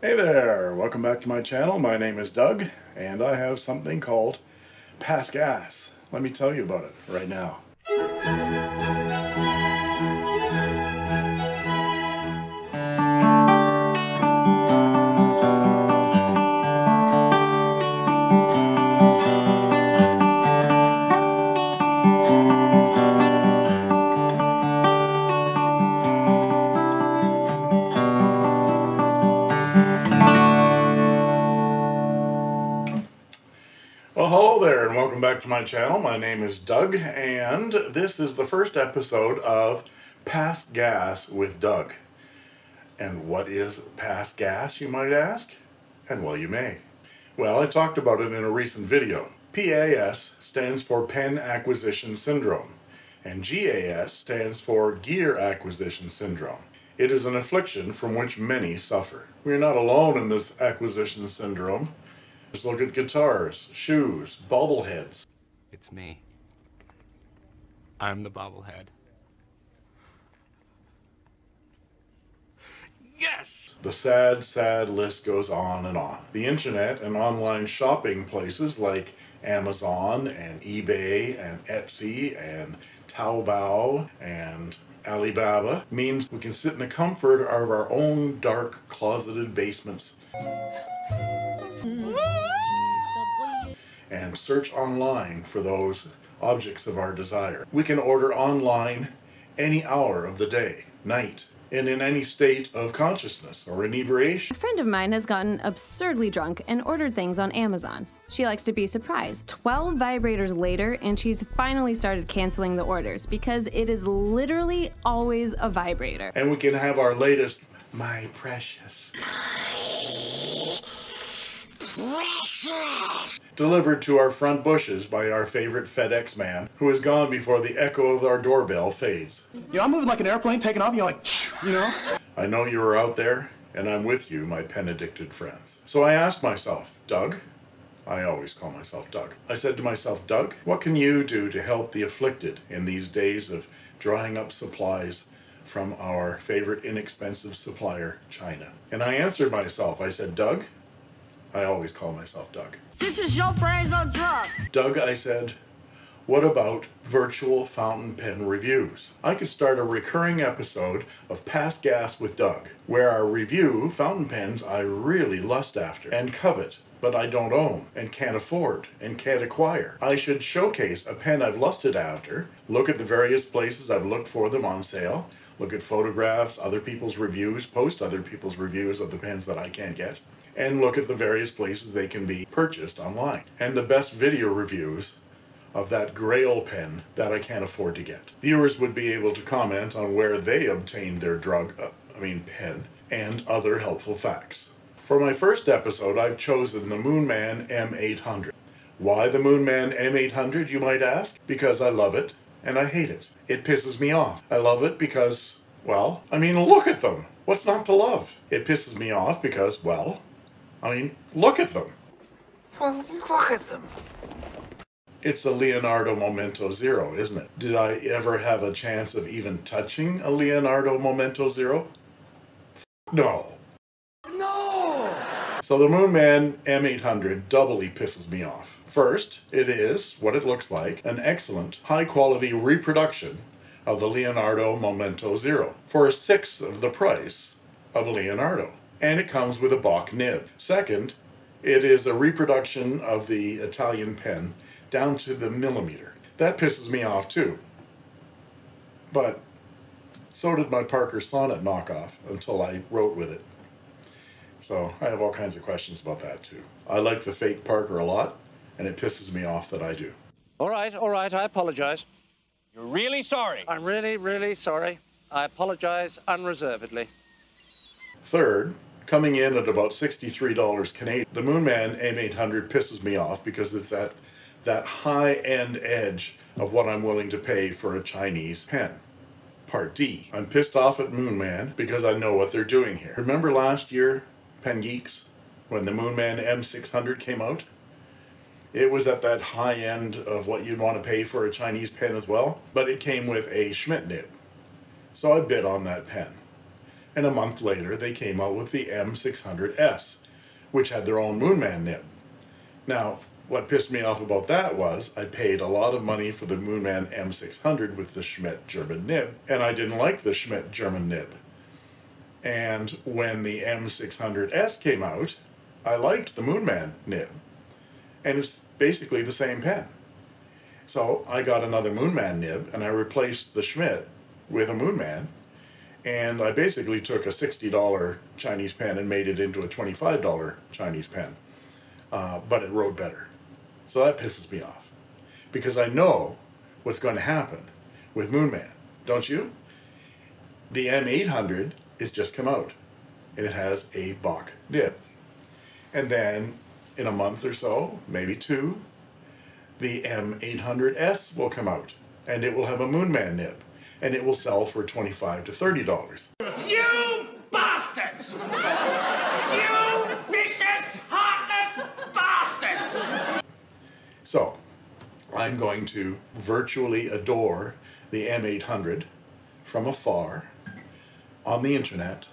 Hey there, welcome back to my channel. My name is Doug and I have something called PAS GAS. Let me tell you about it right now. Welcome back to my channel. My name is Doug and this is the first episode of PAS GAS with Doug. And what is PAS GAS, you might ask? And well, you may. Well, I talked about it in a recent video. PAS stands for Pen Acquisition Syndrome and GAS stands for Gear Acquisition Syndrome. It is an affliction from which many suffer. We are not alone in this acquisition syndrome. Just look at guitars, shoes, bobbleheads. It's me. I'm the bobblehead. Yes! The sad, sad list goes on and on. The internet and online shopping places like Amazon and eBay and Etsy and Taobao and Alibaba means we can sit in the comfort of our own dark, closeted basements and search online for those objects of our desire. We can order online any hour of the day, night, and in any state of consciousness or inebriation. A friend of mine has gotten absurdly drunk and ordered things on Amazon. She likes to be surprised. 12 vibrators later and she's finally started canceling the orders because it is literally always a vibrator. And we can have our latest, my precious. Delivered to our front bushes by our favorite FedEx man, who is gone before the echo of our doorbell fades. You know, I'm moving like an airplane taking off, and you're like, you know? I know you are out there, and I'm with you, my pen-addicted friends. So I asked myself, Doug, I always call myself Doug. I said to myself, Doug, what can you do to help the afflicted in these days of drawing up supplies from our favorite inexpensive supplier, China? And I answered myself, I said, Doug, I always call myself Doug. This is your brains on drugs. Doug, I said, what about virtual fountain pen reviews? I could start a recurring episode of PAS GAS with Doug, where I review fountain pens I really lust after and covet, but I don't own and can't afford and can't acquire. I should showcase a pen I've lusted after, look at the various places I've looked for them on sale, look at photographs, other people's reviews, post other people's reviews of the pens that I can't get, and look at the various places they can be purchased online, and the best video reviews of that grail pen that I can't afford to get. Viewers would be able to comment on where they obtained their pen, and other helpful facts. For my first episode, I've chosen the Moonman M800. Why the Moonman M800, you might ask? Because I love it, and I hate it. It pisses me off. I love it because, well, I mean, look at them. What's not to love? It pisses me off because, well, I mean, look at them. Well, look at them. It's a Leonardo Momento Zero, isn't it? Did I ever have a chance of even touching a Leonardo Momento Zero? No. No! So the Moonman M800 doubly pisses me off. First, it is, what it looks like, an excellent, high-quality reproduction of the Leonardo Momento Zero for a sixth of the price of Leonardo. And it comes with a Bock nib. Second, it is a reproduction of the Italian pen down to the millimeter. That pisses me off too. But so did my Parker Sonnet knockoff until I wrote with it. So I have all kinds of questions about that too. I like the fake Parker a lot, and it pisses me off that I do. All right, I apologize. You're really sorry? I'm really, really sorry. I apologize unreservedly. Third, coming in at about $63 Canadian, the Moonman M800 pisses me off because it's at that high-end edge of what I'm willing to pay for a Chinese pen. Part D. I'm pissed off at Moonman because I know what they're doing here. Remember last year, Pen Geeks, when the Moonman M600 came out? It was at that high end of what you'd want to pay for a Chinese pen as well, but it came with a Schmidt nib. So I bid on that pen. and a month later they came out with the M600S, which had their own Moonman nib. Now, what pissed me off about that was I paid a lot of money for the Moonman M600 with the Schmidt German nib, and I didn't like the Schmidt German nib. And when the M600S came out, I liked the Moonman nib, and it's basically the same pen. So I got another Moonman nib, and I replaced the Schmidt with a Moonman, and I basically took a $60 Chinese pen and made it into a $25 Chinese pen, but it wrote better. So that pisses me off, because I know what's going to happen with Moonman, don't you? The M800 has just come out, and it has a Bock nib. And then in a month or so, maybe two, the M800S will come out, and it will have a Moonman nib, and it will sell for $25 to $30. You bastards! You vicious, heartless bastards! So, I'm going to virtually adore the M800 from afar, on the internet,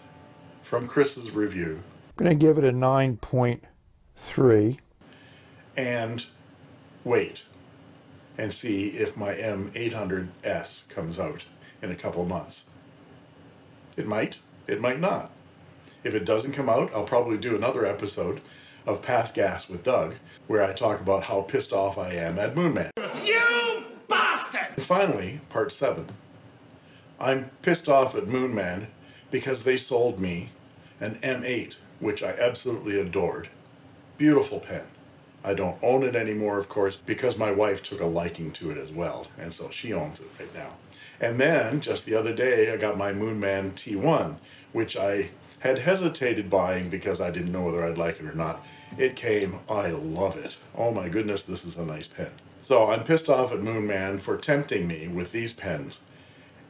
from Chris's review. I'm going to give it a 9.3. And wait and see if my M800S comes out in a couple months. It might not. If it doesn't come out, I'll probably do another episode of PAS GAS with Doug, where I talk about how pissed off I am at Moonman. You bastard! And finally, part 7. I'm pissed off at Moonman because they sold me an M8, which I absolutely adored. Beautiful pen. I don't own it anymore, of course, because my wife took a liking to it as well, and so she owns it right now. And then, just the other day, I got my Moonman T1, which I had hesitated buying because I didn't know whether I'd like it or not. It came, I love it. Oh my goodness, this is a nice pen. So I'm pissed off at Moonman for tempting me with these pens,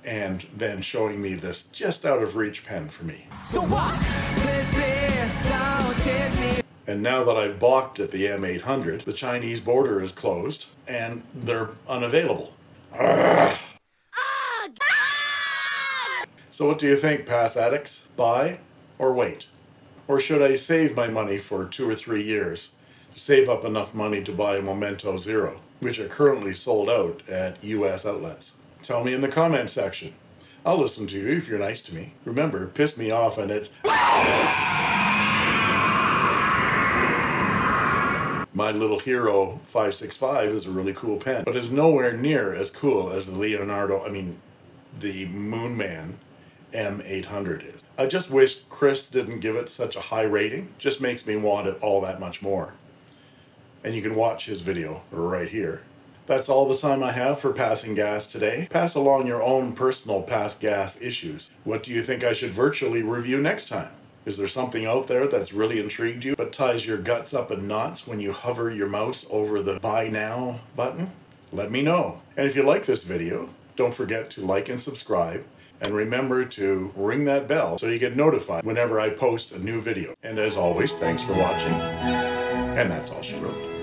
and then showing me this just out of reach pen for me. So what? Please, don't tease me. And now that I've balked at the M800, the Chinese border is closed, and they're unavailable. Arrgh. Oh, God. So what do you think, PAS addicts? Buy or wait? Or should I save my money for 2 or 3 years to save up enough money to buy a Momento Zero, which are currently sold out at US outlets? Tell me in the comment section. I'll listen to you if you're nice to me. Remember, piss me off and it's... My little Hero 565 is a really cool pen, but it's nowhere near as cool as the the Moonman M800 is. I just wish Chris didn't give it such a high rating. Just makes me want it all that much more. And you can watch his video right here. That's all the time I have for Passing Gas today. Pass along your own personal PAS GAS issues. What do you think I should virtually review next time? Is there something out there that's really intrigued you but ties your guts up in knots when you hover your mouse over the Buy Now button? Let me know. And if you like this video, don't forget to like and subscribe, and remember to ring that bell so you get notified whenever I post a new video. And as always, thanks for watching, and that's all she wrote.